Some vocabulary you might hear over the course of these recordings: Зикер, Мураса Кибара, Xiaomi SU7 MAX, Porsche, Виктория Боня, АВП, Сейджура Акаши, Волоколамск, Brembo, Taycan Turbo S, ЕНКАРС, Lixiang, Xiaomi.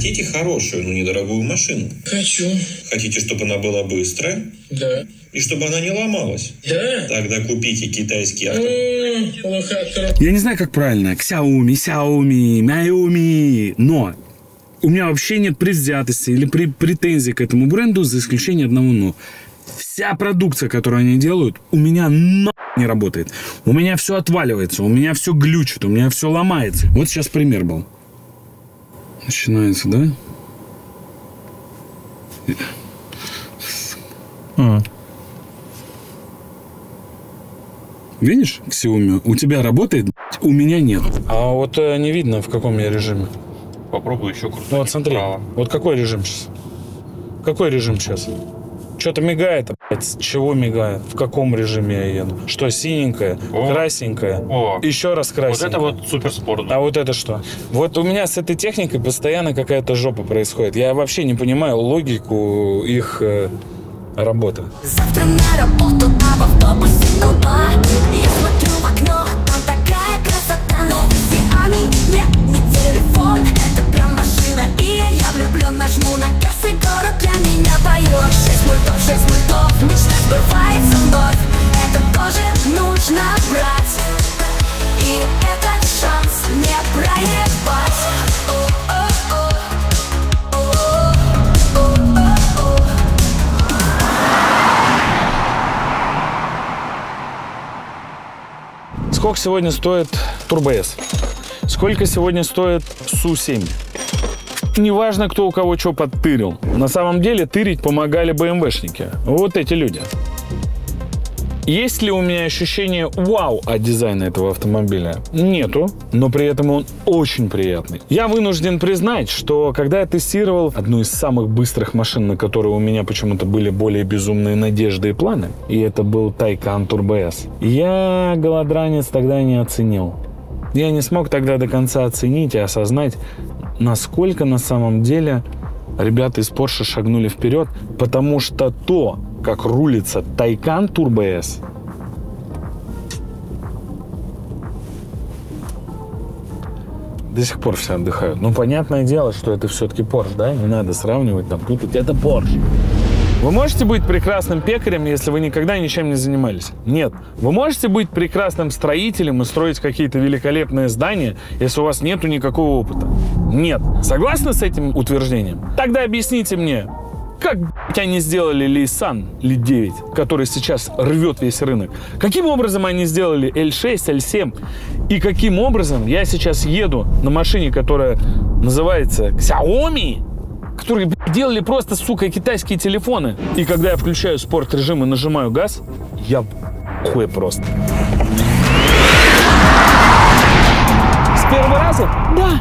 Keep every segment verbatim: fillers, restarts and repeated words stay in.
Хотите хорошую, но недорогую машину? Хочу. Хотите, чтобы она была быстрая? Да. И чтобы она не ломалась? Да. Тогда купите китайский автомобиль. Я не знаю, как правильно. Xiaomi, Xiaomi, Xiaomi. Но у меня вообще нет предвзятости или претензий к этому бренду, за исключением одного «но». Вся продукция, которую они делают, у меня на не работает. У меня все отваливается, у меня все глючит, у меня все ломается. Вот сейчас пример был. Начинается, да? А. Видишь, Xiaomi, у тебя работает, у меня нет. А вот не видно, в каком я режиме. Попробую еще крутить. Вот смотри, вправо. Вот какой режим сейчас? Какой режим сейчас? Что-то мигает, блядь. Чего мигает? В каком режиме я еду? Что, синенькое, о, красненькое, о, еще раз красненькое. Вот это вот суперспорт. А вот это что? Вот у меня с этой техникой постоянно какая-то жопа происходит. Я вообще не понимаю логику их э, работы. Завтра на работу, а в автобусе труба. Я смотрю в окно, там такая красота. Новый Xiaomi, нет, не телефон. Это прям машина, и я влюблен, нажму на газ, и город для меня поет. шесть мультов, шесть мультов, мечта сбывается вновь. Это тоже нужно брать, и этот шанс не проебать. Сколько сегодня стоит Turbo S? Сколько сегодня стоит эс у семь? Неважно, кто у кого что подтырил. На самом деле тырить помогали БМВшники. Вот эти люди. Есть ли у меня ощущение вау от дизайна этого автомобиля? Нету, но при этом он очень приятный. Я вынужден признать, что когда я тестировал одну из самых быстрых машин, на которую у меня почему-то были более безумные надежды и планы, и это был Taycan Turbo S, я голодранец тогда не оценил. Я не смог тогда до конца оценить и осознать, насколько на самом деле ребята из Porsche шагнули вперед, потому что то, как рулится Taycan Turbo S, до сих пор все отдыхают. Ну, понятное дело, что это все-таки Porsche, да? Не надо сравнивать, там, путать. Это Porsche. Вы можете быть прекрасным пекарем, если вы никогда ничем не занимались? Нет. Вы можете быть прекрасным строителем и строить какие-то великолепные здания, если у вас нету никакого опыта? Нет. Согласны с этим утверждением? Тогда объясните мне, как они сделали Lixiang эль девять, который сейчас рвет весь рынок? Каким образом они сделали эль шесть, эль семь? И каким образом я сейчас еду на машине, которая называется Xiaomi, которые, блядь, делали просто, сука, китайские телефоны. И когда я включаю спорт-режим и нажимаю газ, я хуй просто. С первого раза? Да.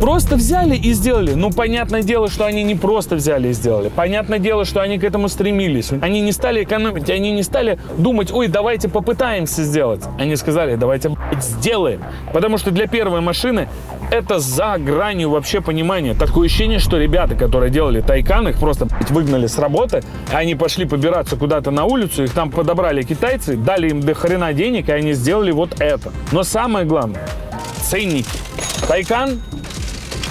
Просто взяли и сделали. Ну, понятное дело, что они не просто взяли и сделали. Понятное дело, что они к этому стремились. Они не стали экономить, они не стали думать, ой, давайте попытаемся сделать. Они сказали, давайте, блядь, сделаем. Потому что для первой машины это за гранью вообще понимания. Такое ощущение, что ребята, которые делали Taycan, их просто, блядь, выгнали с работы, они пошли побираться куда-то на улицу, их там подобрали китайцы, дали им до хрена денег, и они сделали вот это. Но самое главное, ценники. Taycan,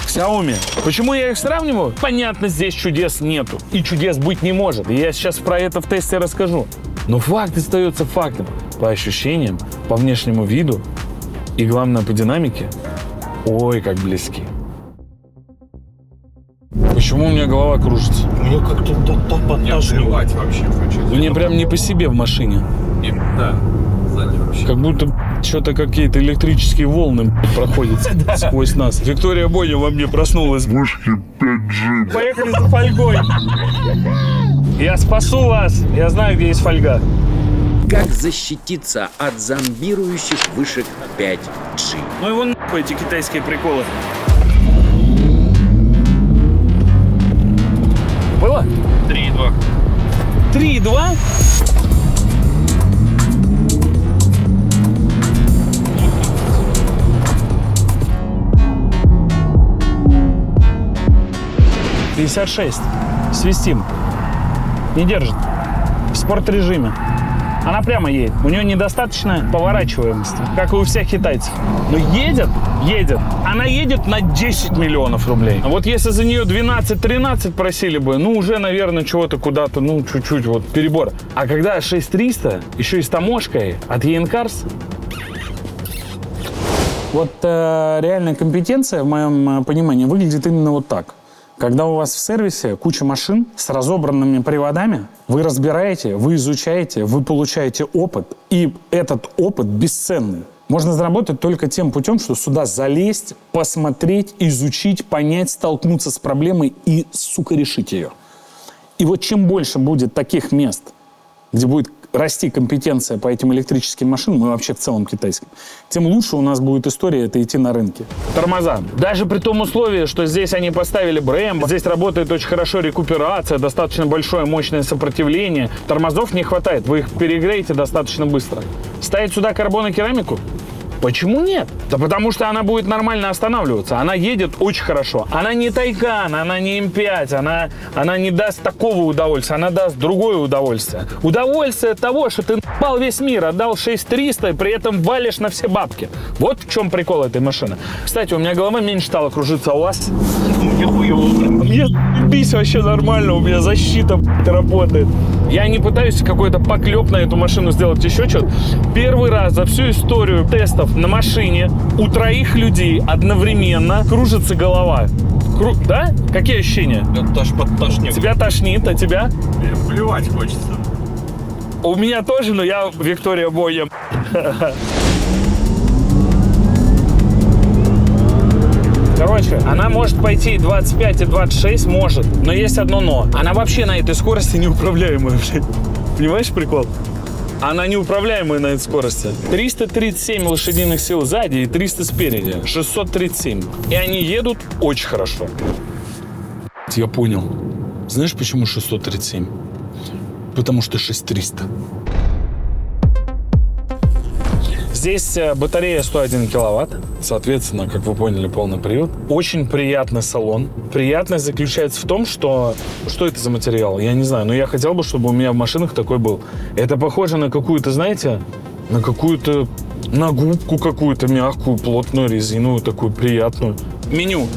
Xiaomi. Почему я их сравниваю? Понятно, здесь чудес нету. И чудес быть не может. И я сейчас про это в тесте расскажу. Но факт остается фактом. По ощущениям, по внешнему виду и, главное, по динамике, ой, как близки. Почему у меня голова кружится? Мне как-то подташнивать вообще. Мне прям не по себе в машине. Нет, да. Как будто что-то какие-то электрические волны проходят сквозь нас. Виктория Боня во мне проснулась. Поехали за фольгой. Я спасу вас. Я знаю, где есть фольга. Как защититься от зомбирующих вышек пять джи? Ну и вон нахуй эти китайские приколы. Было? три и два. три и два? пятьдесят шесть. Свистим. Не держит. В спорт режиме. Она прямо едет. У нее недостаточно поворачиваемости, как и у всех китайцев. Но едет, едет. Она едет на десять миллионов рублей. Вот если за нее двенадцать-тринадцать просили бы, ну уже, наверное, чего-то куда-то, ну чуть-чуть вот перебор. А когда шесть триста, еще и с таможкой от ЕНКАРС. Вот э, реальная компетенция, в моем понимании, выглядит именно вот так. Когда у вас в сервисе куча машин с разобранными приводами, вы разбираете, вы изучаете, вы получаете опыт, и этот опыт бесценный. Можно заработать только тем путем, что сюда залезть, посмотреть, изучить, понять, столкнуться с проблемой и, сука, решить ее. И вот чем больше будет таких мест, где будет расти компетенция по этим электрическим машинам и вообще в целом китайским, тем лучше у нас будет история это идти на рынке. Тормоза. Даже при том условии, что здесь они поставили Brembo, здесь работает очень хорошо рекуперация, достаточно большое мощное сопротивление. Тормозов не хватает, вы их перегреете достаточно быстро. Ставить сюда карбонокерамику? Почему нет? Да потому что она будет нормально останавливаться. Она едет очень хорошо. Она не Тайкан, она не эм пять, она, она не даст такого удовольствия, она даст другое удовольствие. Удовольствие от того, что ты н***л весь мир, отдал шесть триста и при этом валишь на все бабки. Вот в чем прикол этой машины. Кстати, у меня голова меньше стала кружиться, а у вас? Мне бись вообще нормально, у меня защита работает. Я не пытаюсь какой-то поклеп на эту машину сделать, еще что-то. Первый раз за всю историю тестов на машине у троих людей одновременно кружится голова. Кру... Да? Какие ощущения? Тошнит. Тебя тошнит, а тебя? Плевать хочется. У меня тоже, но я Виктория Боня. Короче, она может пойти двадцать пять и двадцать шесть, может, но есть одно но. Она вообще на этой скорости неуправляемая, блядь. Понимаешь прикол? Она неуправляемая на этой скорости. триста тридцать семь лошадиных сил сзади и триста спереди. шестьсот тридцать семь. И они едут очень хорошо. Я понял. Знаешь, почему шестьсот тридцать семь? Потому что шесть триста. Здесь батарея сто один киловатт, соответственно, как вы поняли, полный привод. Очень приятный салон. Приятность заключается в том, что... Что это за материал? Я не знаю, но я хотел бы, чтобы у меня в машинах такой был. Это похоже на какую-то, знаете, на какую-то... На губку какую-то мягкую, плотную, резиновую, такую приятную. Меню.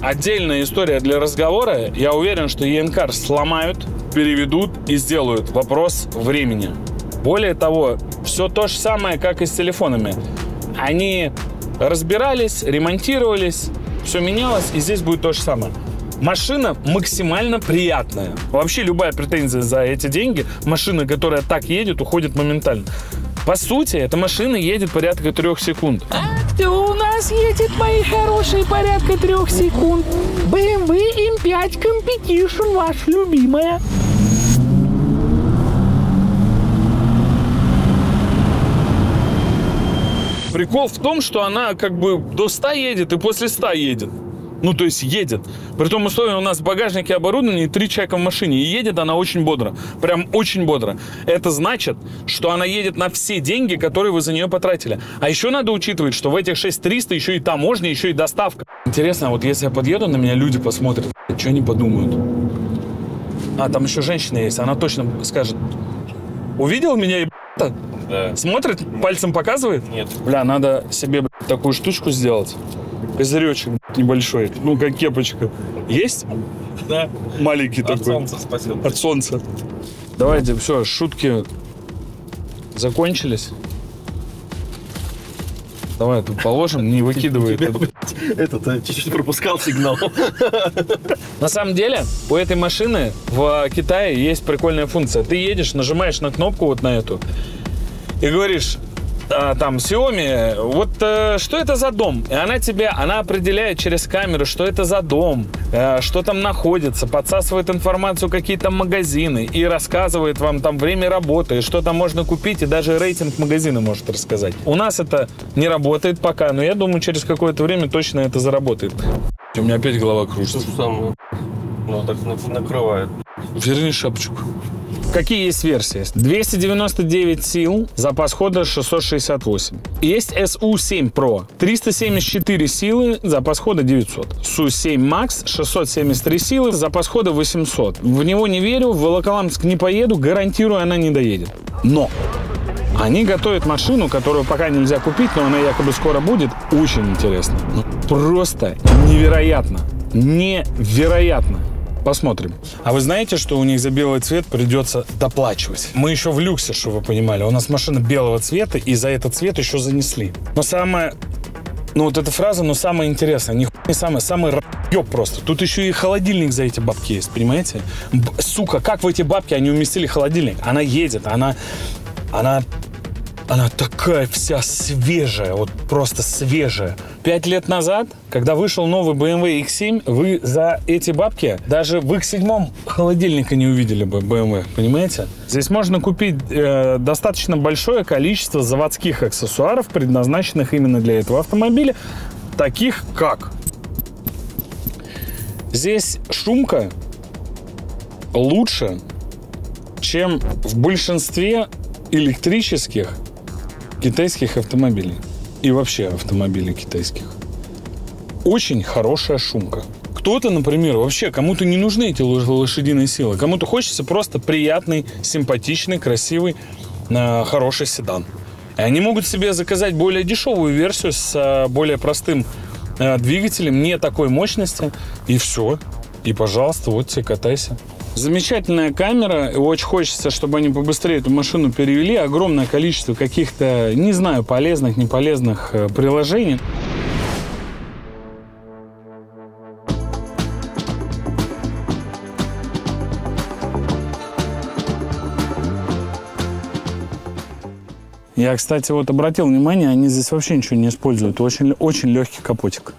Отдельная история для разговора. Я уверен, что ЕНКАРС сломают, переведут и сделают. Вопрос времени. Более того, все то же самое, как и с телефонами. Они разбирались, ремонтировались, все менялось, и здесь будет то же самое. Машина максимально приятная. Вообще любая претензия за эти деньги, машина, которая так едет, уходит моментально. По сути, эта машина едет порядка трех секунд. Ах ты, у нас едет, мои хорошие, порядка трех секунд. бэ эм вэ эм пять Competition, ваша любимая. Прикол в том, что она как бы до ста едет и после ста едет. Ну, то есть едет. При том условии у нас в багажнике оборудование и три человека в машине. И едет она очень бодро. Прям очень бодро. Это значит, что она едет на все деньги, которые вы за нее потратили. А еще надо учитывать, что в этих шесть триста еще и таможня, еще и доставка. Интересно, вот если я подъеду, на меня люди посмотрят, что они подумают. А, там еще женщина есть, она точно скажет. Увидел меня и... Да. Смотрит? Пальцем показывает? Нет. Бля, надо себе, бля, такую штучку сделать. Козыречек, бля, небольшой. Ну, как кепочка. Есть? Да. Маленький от такой. От солнца спасибо. От солнца. Давайте, все, шутки закончились. Давай, тут положим, не выкидывай. Этот чуть-чуть пропускал сигнал. На самом деле, у этой машины в Китае есть прикольная функция. Ты едешь, нажимаешь на кнопку вот на эту и говоришь, а, там, Xiaomi, вот э, что это за дом? И она тебе, она определяет через камеру, что это за дом, э, что там находится, подсасывает информацию, какие там магазины, и рассказывает вам там время работы, что там можно купить, и даже рейтинг магазина может рассказать. У нас это не работает пока, но я думаю, через какое-то время точно это заработает. У меня опять голова кружится. Ну, так накрывает. Верни шапочку. Какие есть версии? двести девяносто девять сил, запас хода шестьсот шестьдесят восемь. Есть эс ю семь Pro, триста семьдесят четыре силы, запас хода девятьсот. эс ю семь Max, шестьсот семьдесят три силы, запас хода восемьсот. В него не верю, в Волоколамск не поеду, гарантирую, она не доедет. Но они готовят машину, которую пока нельзя купить, но она якобы скоро будет. Очень интересно. Ну, просто невероятно. Невероятно. Посмотрим. А вы знаете, что у них за белый цвет придется доплачивать? Мы еще в люксе, чтобы вы понимали. У нас машина белого цвета, и за этот цвет еще занесли. Но самое... Ну вот эта фраза, но самое интересное. Нихуя не самое, самое р***ё просто. Тут еще и холодильник за эти бабки есть, понимаете? Б сука, как в эти бабки они уместили холодильник? Она едет, она... Она... Она такая вся свежая, вот просто свежая. Пять лет назад, когда вышел новый бэ эм вэ икс семь, вы за эти бабки даже в икс семь холодильника не увидели бы бэ эм вэ, понимаете? Здесь можно купить э, достаточно большое количество заводских аксессуаров, предназначенных именно для этого автомобиля, таких как... Здесь шумка лучше, чем в большинстве электрических китайских автомобилей и вообще автомобилей китайских. Очень хорошая шумка. Кто-то, например, вообще кому-то не нужны эти лошадиные силы, кому-то хочется просто приятный, симпатичный, красивый, э, хороший седан. И они могут себе заказать более дешевую версию с э, более простым э, двигателем, не такой мощности, и все. И, пожалуйста, вот тебе катайся. Замечательная камера, очень хочется, чтобы они побыстрее эту машину перевели. Огромное количество каких-то, не знаю, полезных, неполезных приложений. Я, кстати, вот обратил внимание, они здесь вообще ничего не используют. Очень, очень легкий капотик.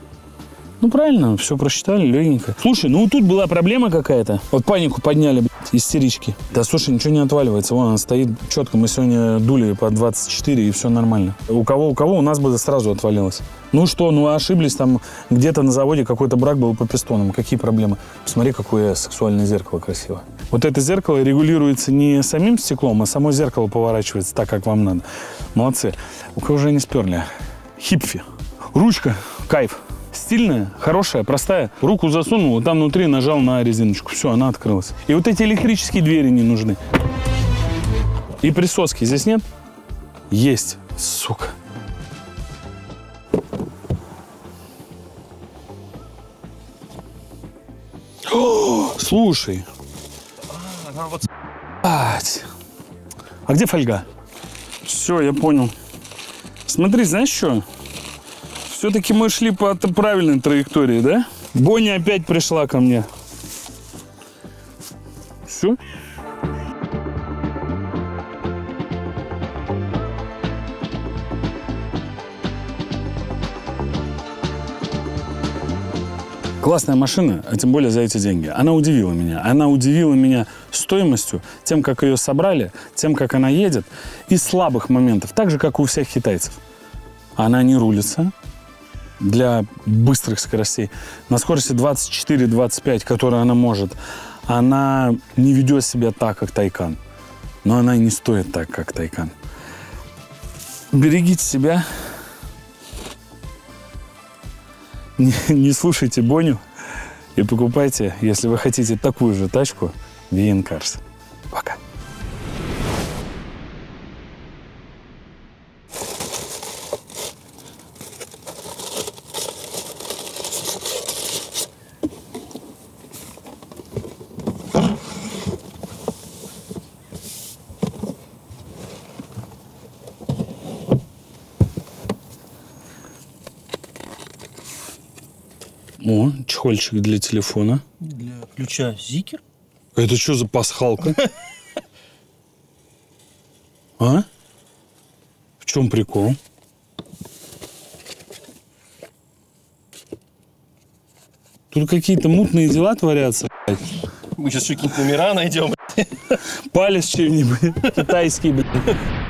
Ну, правильно, все просчитали, легенько. Слушай, ну тут была проблема какая-то. Вот панику подняли, блядь, истерички. Да, слушай, ничего не отваливается. Вон она стоит четко. Мы сегодня дули по двадцать четыре, и все нормально. У кого, у кого, у нас бы сразу отвалилось. Ну что, ну ошиблись там. Где-то на заводе какой-то брак был по пистонам. Какие проблемы? Посмотри, какое сексуальное зеркало красиво. Вот это зеркало регулируется не самим стеклом, а само зеркало поворачивается так, как вам надо. Молодцы. У кого же они сперли? Хипфи. Ручка. Кайф. Стильная, хорошая, простая. Руку засунул, там внутри нажал на резиночку. Все, она открылась. И вот эти электрические двери не нужны. И присоски здесь нет? Есть, сука. О, слушай. А где фольга? Все, я понял. Смотри, знаешь что? Все-таки мы шли по правильной траектории, да? Боня опять пришла ко мне. Все. Классная машина, а тем более за эти деньги. Она удивила меня. Она удивила меня стоимостью, тем, как ее собрали, тем, как она едет, и слабых моментов, так же, как и у всех китайцев. Она не рулится для быстрых скоростей. На скорости двадцать четыре — двадцать пять, которую она может, она не ведет себя так, как Taycan. Но она и не стоит так, как Taycan. Берегите себя. Не, не слушайте Боню. И покупайте, если вы хотите такую же тачку, в ЕНКАРС. Пока. О, чехольчик для телефона. Для ключа Зикер. Это что за пасхалка? А? В чем прикол? Тут какие-то мутные дела творятся. Мы сейчас еще какие-то номера найдем. Палец чем-нибудь. Китайский, блядь.